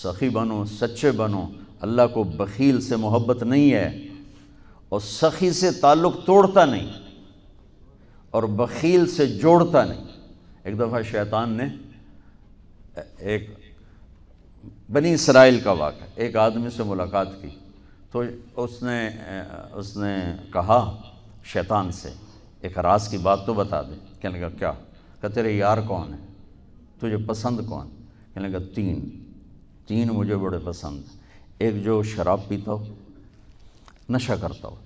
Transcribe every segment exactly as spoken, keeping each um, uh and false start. सखी बनो, सच्चे बनो। अल्लाह को बखील से मोहब्बत नहीं है और सखी से ताल्लुक़ तोड़ता नहीं और बखील से जोड़ता नहीं। एक दफ़ा शैतान ने एक बनी इसराइल का वाक़ा, एक आदमी से मुलाकात की तो उसने उसने कहा शैतान से, एक राज की बात तो बता दे। कहने लगा क्या? कहते तेरे यार कौन है, तुझे पसंद कौन? कहने लगा तीन तीन मुझे बड़े पसंद हैं। एक जो शराब पीता हो, नशा करता हो,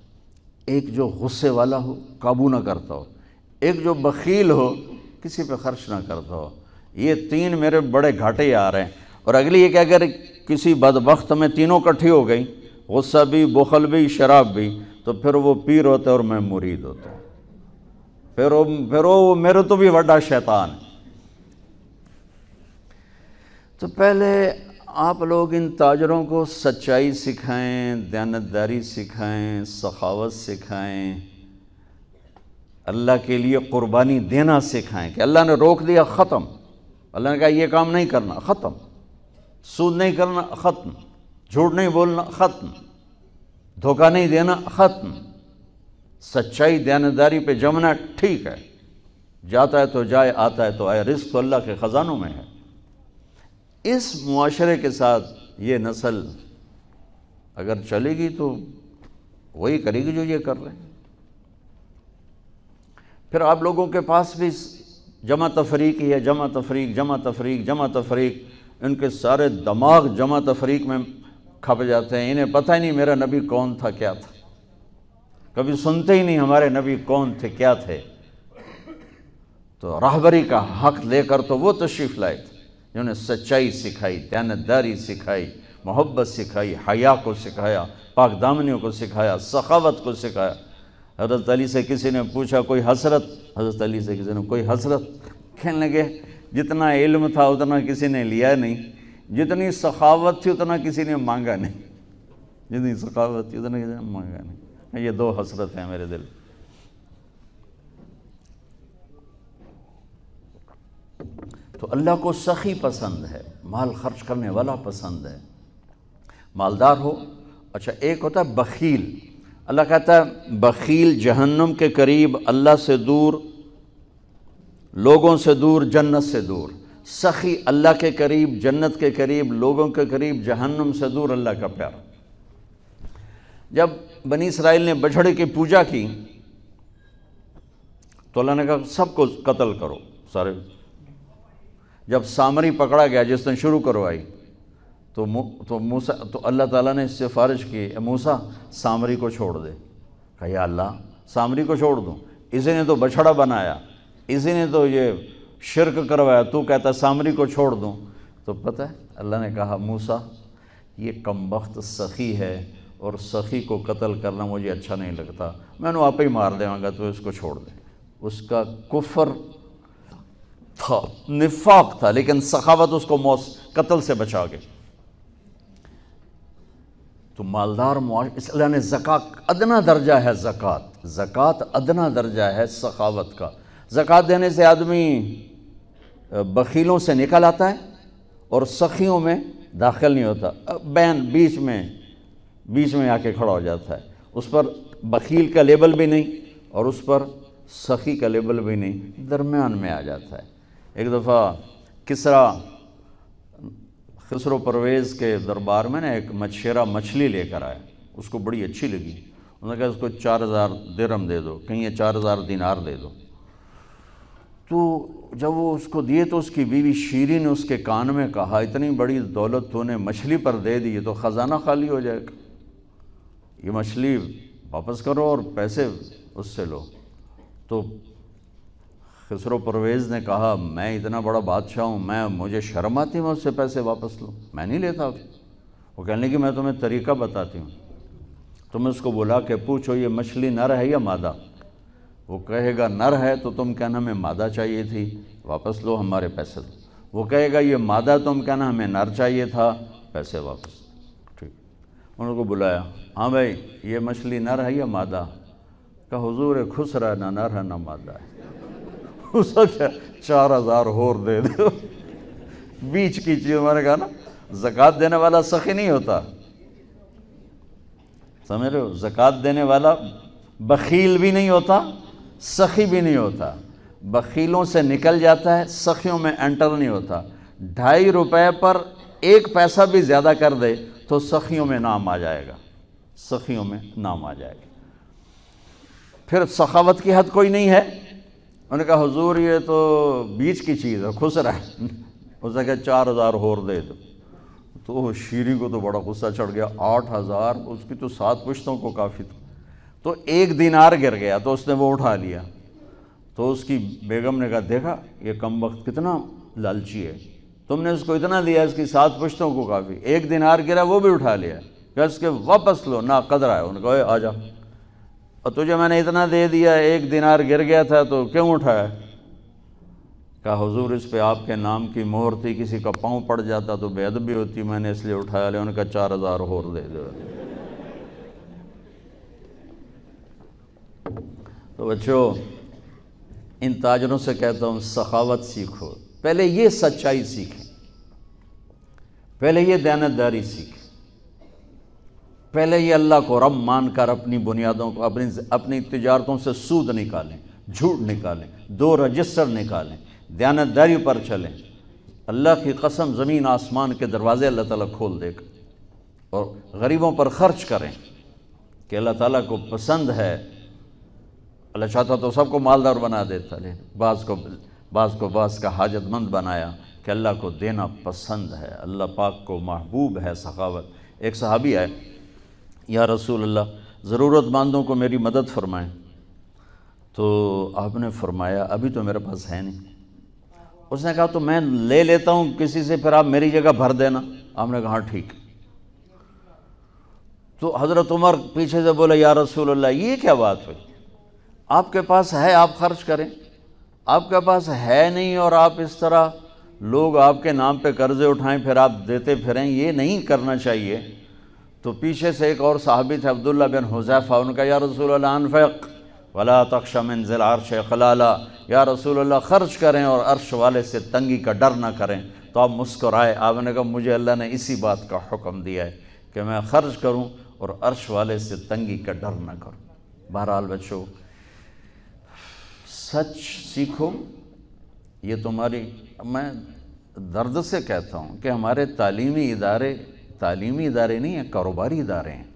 एक जो गुस्से वाला हो, काबू ना करता हो, एक जो बखील हो, किसी पे खर्च ना करता हो। ये तीन मेरे बड़े घाटे यार हैं। और अगली ये कि अगर किसी बदबख्त में तीनों इकट्ठी हो गई, गुस्सा भी, बुखल भी, शराब भी, तो फिर वो पीर होता है और मैं मुरीद होता हूँ। फिर वो फिर वो मेरे तो भी बड़ा शैतान है। तो पहले आप लोग इन ताजरों को सच्चाई सिखाएं, दयानतदारी सिखाएं, सखावत सिखाएं, अल्लाह के लिए क़ुरबानी देना सिखाएं। कि अल्लाह ने रोक दिया, ख़त्म। अल्लाह ने कहा ये काम नहीं करना, ख़त्म। सूद नहीं करना, ख़त्म। झूठ नहीं बोलना, ख़त्म। धोखा नहीं देना, ख़त्म। सच्चाई दयानतदारी पे जमना, ठीक है। जाता है तो जाए, आता है तो आए, रिस्क तो अल्लाह के ख़जानों में है। इस मुआशरे के साथ ये नस्ल अगर चलेगी तो वही करेगी जो ये कर रहे हैं। फिर आप लोगों के पास भी जमा तफरीक ही है, जमा तफरीक जमा तफरीक जमा तफरीक। इनके सारे दिमाग जमा तफरीक में खप जाते हैं। इन्हें पता ही नहीं मेरा नबी कौन था, क्या था। कभी सुनते ही नहीं हमारे नबी कौन थे, क्या थे। तो रहबरी का हक लेकर तो वो तशरीफ़ लाए थे जिन्होंने सच्चाई सिखाई, दयानतदारी सिखाई, मोहब्बत सिखाई, हया को सिखाया, पाक दामनियों को सिखाया, सखावत को सिखाया। हज़रत अली से किसी ने पूछा कोई हसरत, हज़रत अली से किसी ने कोई हसरत। कहने लगे जितना इल्म था उतना किसी ने लिया नहीं, जितनी सखावत थी उतना किसी ने मांगा नहीं, जितनी सखावत थी उतना किसी ने मांगा नहीं। ये दो हसरत हैं मेरे दिल। तो अल्लाह को सखी पसंद है, माल खर्च करने वाला पसंद है, मालदार हो। अच्छा, एक होता है बखील। अल्लाह कहता है बखील जहन्नम के करीब, अल्लाह से दूर, लोगों से दूर, जन्नत से दूर। सखी अल्लाह के करीब, जन्नत के करीब, लोगों के करीब, जहन्नम से दूर, अल्लाह का प्यार। जब बनी इसराइल ने बछड़े की पूजा की तो अल्लाह ने कहा सबको कत्ल करो सारे। जब सामरी पकड़ा गया जिस दिन शुरू करवाई तो मु, तो मूसा तो अल्लाह ताला ने सिफारिश की, मूसा सामरी को छोड़ दे। कहा या अल्लाह सामरी को छोड़ दूँ, इसी ने तो बछड़ा बनाया, इसी ने तो ये शिरक करवाया, तू कहता सामरी को छोड़ दूँ। तो पता है अल्लाह ने कहा मूसा ये कमबख्त सखी है और सखी को कत्ल करना मुझे अच्छा नहीं लगता, मैंने आप ही मार देवांगा, तो इसको छोड़ दे। उसका कुफर था, निफाक था, लेकिन सखावत उसको मौत कत्ल से बचा गए। तो मालदार अल्लाह ने ज़कात, अदना दर्जा है ज़कात, ज़कात अदना दर्जा है सखावत का। ज़कात देने से आदमी बखीलों से निकल आता है और सखियों में दाखिल नहीं होता, बैन बीच में बीच में आके खड़ा हो जाता है। उस पर बखील का लेबल भी नहीं और उस पर सखी का लेबल भी नहीं, दरमियान में आ जाता है। एक दफ़ा किसरा खिसरो परवेज़ के दरबार में ना एक मछेरा मछली लेकर आया, उसको बड़ी अच्छी लगी। उन्होंने कहा उसको चार हज़ार दिरहम दे दो, कहीं ये चार हज़ार दिनार दे दो। तो जब वो उसको दिए तो उसकी बीवी शीरी ने उसके कान में कहा इतनी बड़ी दौलत तूने मछली पर दे दी तो ख़जाना खाली हो जाएगा, ये मछली वापस करो और पैसे उससे लो। तो खिसरो परवेज़ ने कहा मैं इतना बड़ा बादशाह हूँ, मैं मुझे शर्म आती है मैं उससे पैसे वापस लूँ, मैं नहीं लेता। वो कहने की मैं तुम्हें तरीका बताती हूँ, तुम्हें उसको बुला के पूछो ये मछली नर है या मादा। वो कहेगा नर है तो तुम कहना हमें मादा चाहिए थी, वापस लो हमारे पैसे दो। वो कहेगा ये मादा, तुम कहना हमें नर चाहिए था, पैसे वापस। ठीक, उनको बुलाया, हाँ भाई ये मछली नर है या मादा? का हुजूर खुसरा ना नर है ना मादा है। चार हज़ार होर दे दो, बीच की चीज़। मैंने कहा ना ज़कात देने वाला सखी नहीं होता, समझ रहे हो। ज़कात देने वाला बखील भी नहीं होता, सखी भी नहीं होता, बखीलों से निकल जाता है, सखियों में एंटर नहीं होता। ढाई रुपए पर एक पैसा भी ज़्यादा कर दे तो सखियों में नाम आ जाएगा, सखियों में नाम आ जाएगा। फिर सखावत की हद कोई नहीं है। उन्होंने कहा हुजूर ये तो बीच की चीज़ है, खुसरा है। उसने कहा चार हज़ार होर दे दो। तो शीरी को तो बड़ा गुस्सा चढ़ गया, आठ हज़ार उसकी तो सात पुश्तों को काफ़ी थी। तो एक दिनार गिर गया तो उसने वो उठा लिया। तो उसकी बेगम ने कहा देखा ये कमबख्त कितना लालची है, तुमने उसको इतना दिया इसकी सात पुश्तों को काफ़ी। एक दिनार गिरा वो भी उठा लिया, क्या इसके वापस लो ना कदर आया। उन्होंने कहा आ जा, और तुझे मैंने इतना दे दिया, एक दिनार गिर गया था तो क्यों उठाया। कहा हुजूर इस पे आपके नाम की मोहर थी, किसी का पाँव पड़ जाता तो बेअदबी होती, मैंने इसलिए उठाया लिया। उनका चार हज़ार होर दे दो। तो बच्चों इन ताजरों से कहता हूँ सखावत सीखो, पहले ये सच्चाई सीखें, पहले ये दयानतदारी सीखें, पहले ये अल्लाह को रब मानकर अपनी बुनियादों को, अपनी अपनी तिजारतों से सूद निकालें, झूठ निकालें, दो रजिस्टर निकालें, दयानतदारी पर चलें। अल्लाह की कसम ज़मीन आसमान के दरवाज़े अल्लाह ताला खोल देगा, और गरीबों पर ख़र्च करें कि अल्लाह ताला को पसंद है। अल्लाह चाहता तो सबको मालदार बना देता, लेकिन बाज़ को बाज़ को बाज़ का हाजतमंद बनाया कि अल्लाह को देना पसंद है, अल्लाह पाक को महबूब है सखावत। एक सहाबी आए, या रसूल अल्लाह ज़रूरतमंदों को मेरी मदद फरमाएं। तो आपने फरमाया अभी तो मेरे पास है नहीं। उसने कहा तो मैं ले लेता हूँ किसी से, फिर आप मेरी जगह भर देना। आपने कहा हाँ ठीक। तो हज़रत उमर पीछे से बोला या रसूल अल्लाह ये क्या बात हुई, आपके पास है आप खर्च करें, आपके पास है नहीं और आप इस तरह लोग आपके नाम पे कर्ज़े उठाएं फिर आप देते फिरें, ये नहीं करना चाहिए। तो पीछे से एक और साहबी थे अब्दुल्ला बिन हुज़ैफ़ा, उनका या रसूल अल्लाह अनफ़िक़ वला तख्शा मिन ज़िल अर्श ख़लाला, या रसूल अल्लाह ख़र्च करें और अर्श वाले से तंगी का डर ना करें। तो आप मुस्कुराए, आपने कहा मुझे अल्लाह ने इसी बात का हुक्म दिया है कि मैं ख़र्च करूँ और अर्श वाले से तंगी का डर ना करूँ। बहरहाल बच्चों सच सीखो, ये तुम्हारी, मैं दर्द से कहता हूँ कि हमारे तालीमी इदारे तालीमी इदारे नहीं हैं, कारोबारी इदारे हैं।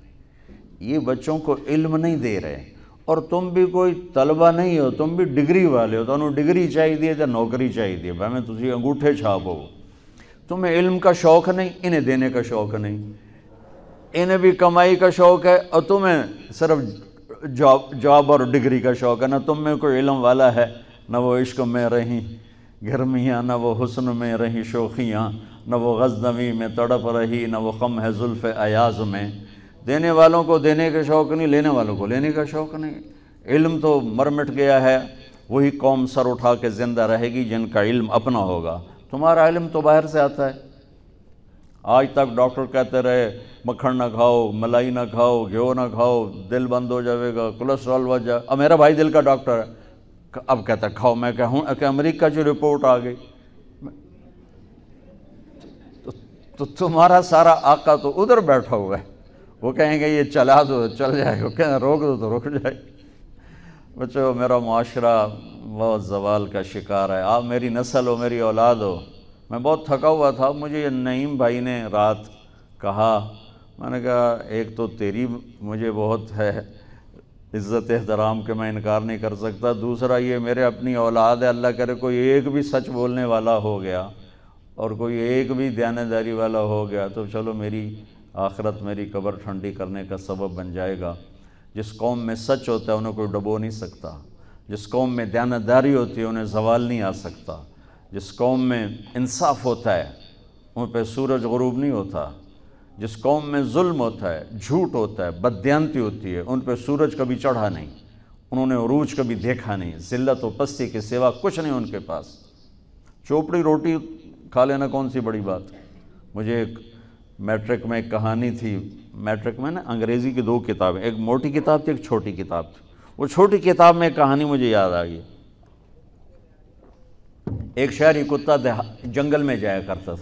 ये बच्चों को इल्म नहीं दे रहे। और तुम भी कोई तलबा नहीं हो, तुम भी डिग्री वाले हो, तुम्हें डिग्री चाहिए या नौकरी चाहिए, भावें तुम अंगूठे छाप हो। तुम्हें इल्म का शौक़ नहीं, इन्हें देने का शौक़ नहीं, इन्हें भी कमाई का शौक़ है और तुम्हें सिर्फ जॉब जॉब और डिग्री का शौक़ है। ना तुम में कोई इल्म वाला है, ना वो इश्क में रहीं गर्मियाँ, ना वो हुस्न में रहीं शोखियाँ, न वो गज़नवी में तड़प रही, न वो ख़म है जुल्फ़ अयाज़ में। देने वालों को देने का शौक़ नहीं, लेने वालों को लेने का शौक़ नहीं। इल्म तो मर मिट गया है। वही कौम सर उठा के ज़िंदा रहेगी जिनका इल्म अपना होगा। तुम्हारा इल्म तो बाहर से आता है। आज तक डॉक्टर कहते रहे मक्खन ना खाओ, मलाई ना खाओ, घ्यो ना खाओ, दिल बंद हो जाएगा, कोलेस्ट्रॉल बढ़ जाए। अब मेरा भाई दिल का डॉक्टर है, अब कहता खाओ। मैं कहूँ कि अमरीका जो रिपोर्ट आ गई, तो तुम्हारा सारा आका तो उधर बैठा हुआ है। वो कहेंगे ये चला दो चल जाएगा, कहें रोक दो तो रुक जाएगा। बच्चों मेरा माशरा बहुत जवाल का शिकार है। आप मेरी नस्ल हो, मेरी औलाद हो। मैं बहुत थका हुआ था। मुझे नईम भाई ने रात कहा, मैंने कहा एक तो तेरी मुझे बहुत है इज़्ज़त एहतराम के मैं इनकार नहीं कर सकता, दूसरा ये मेरे अपनी औलाद है, अल्लाह करे कोई एक भी सच बोलने वाला हो गया और कोई एक भी दयानतदारी वाला हो गया तो चलो मेरी आखिरत, मेरी कब्र ठंडी करने का सबब बन जाएगा। जिस कौम में सच होता है उन्हें कोई डबो नहीं सकता, जिस कौम में दयानतदारी होती है उन्हें जवाल नहीं आ सकता, जिस कौम में इंसाफ होता है उन पर सूरज गुरूब नहीं होता, जिस कौम में जुल्म होता है, झूठ होता है, बददियानती होती है उन पर सूरज कभी चढ़ा नहीं, उन्होंने उरूज कभी देखा नहीं, ज़िल्लत और पस्ती के सिवा कुछ नहीं उनके पास। चोपड़ी रोटी खा लेना कौन सी बड़ी बात। मुझे एक मैट्रिक में एक कहानी थी, मैट्रिक में ना अंग्रेज़ी की दो किताबें, एक मोटी किताब थी एक छोटी किताब थी। वो छोटी किताब में एक कहानी मुझे याद आ गई। एक शहरी कुत्ता जंगल में जाया करता था,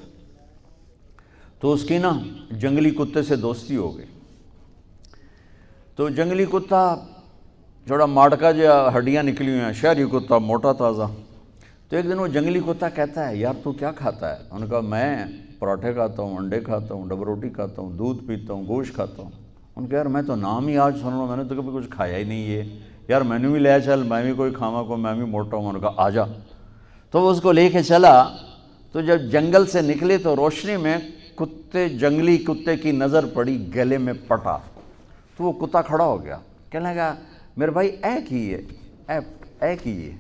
तो उसकी ना जंगली कुत्ते से दोस्ती हो गई। तो जंगली कुत्ता थोड़ा माड़का जो हड्डियाँ निकली हुई हैं, शहरी कुत्ता मोटा ताज़ा। तो एक दिन वो जंगली कुत्ता कहता है, यार तू क्या खाता है? उन्होंने कहा, मैं पराठे खाता हूँ, अंडे खाता हूँ, डब रोटी खाता हूँ, दूध पीता हूँ, गोश्त खाता हूँ। उनके यार मैं तो नाम ही आज सुन रहा हूँ, मैंने तो कभी कुछ खाया ही नहीं है, यार मैंने भी ले चल, मैं भी कोई खामा को, मैं भी मोटा हूँ। उन्होंने कहा आजा। तो वो उसको लेके चला। तो जब जंगल से निकले तो रोशनी में कुत्ते जंगली कुत्ते की नज़र पड़ी, गले में पटा। तो वो कुत्ता खड़ा हो गया, कहने लगा मेरे भाई ऐ की है, ऐ ऐ की है।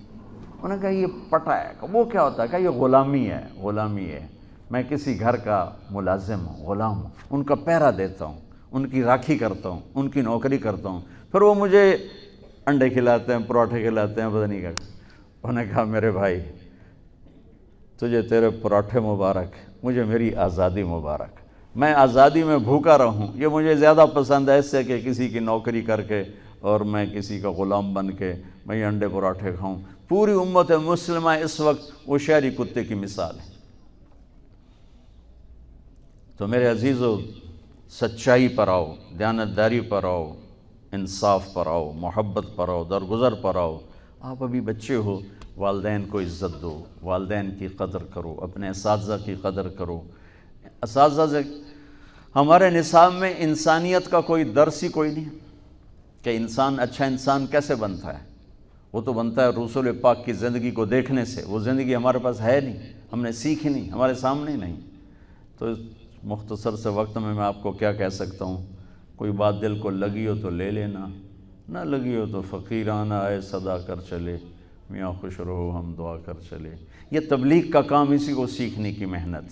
उन्होंने कहा ये पटा है, वो क्या होता है? कहा ये ग़ुलामी है, ग़ुलामी है, मैं किसी घर का मुलाजिम हूँ, ग़ुलाम हूँ, उनका पहरा देता हूँ, उनकी राखी करता हूँ, उनकी नौकरी करता हूँ, फिर वो मुझे अंडे खिलाते हैं, पराठे खिलाते हैं, पता नहीं क्या। उन्होंने कहा मेरे भाई तुझे तेरे पराठे मुबारक, मुझे मेरी आज़ादी मुबारक, मैं आज़ादी में भूखा रहूँ ये मुझे ज़्यादा पसंद है, इससे कि किसी की नौकरी करके और मैं किसी का ग़ुलाम बन के मैं ये अंडे पराठे खाऊँ। पूरी उम्मत मुस्लिमा इस वक्त वो शहरी कुत्ते की मिसाल है। तो मेरे अजीज़ों, सच्चाई पर आओ, दयानतदारी पर आओ, इंसाफ पर आओ, मोहब्बत पर आओ, दरगुजर पर आओ। आप अभी बच्चे हो, वालदैन को इज़्ज़त दो, वालदैन की कदर करो, अपने असातिज़ा की कदर करो। असातिज़ा से हमारे निसाब में इंसानियत का कोई दर्स ही कोई नहीं कि इंसान अच्छा इंसान कैसे बनता है। वो तो बनता है रसूल पाक की ज़िंदगी को देखने से। वो ज़िंदगी हमारे पास है नहीं, हमने सीखी नहीं, हमारे सामने नहीं। तो मुख्तसर से वक्त में मैं आपको क्या कह सकता हूँ, कोई बात दिल को लगी हो तो ले लेना, ना लगी हो तो फ़कीराना आए सदा कर चले, मियाँ खुश रहो हम दुआ कर चले। ये तबलीग का काम, इसी को सीखने की मेहनत,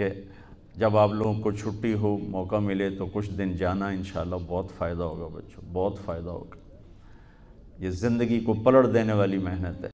कि जब आप लोगों को छुट्टी हो, मौका मिले तो कुछ दिन जाना, इंशाल्लाह बहुत फ़ायदा होगा बच्चों, बहुत फ़ायदा होगा। ये ज़िंदगी को पलट देने वाली मेहनत है।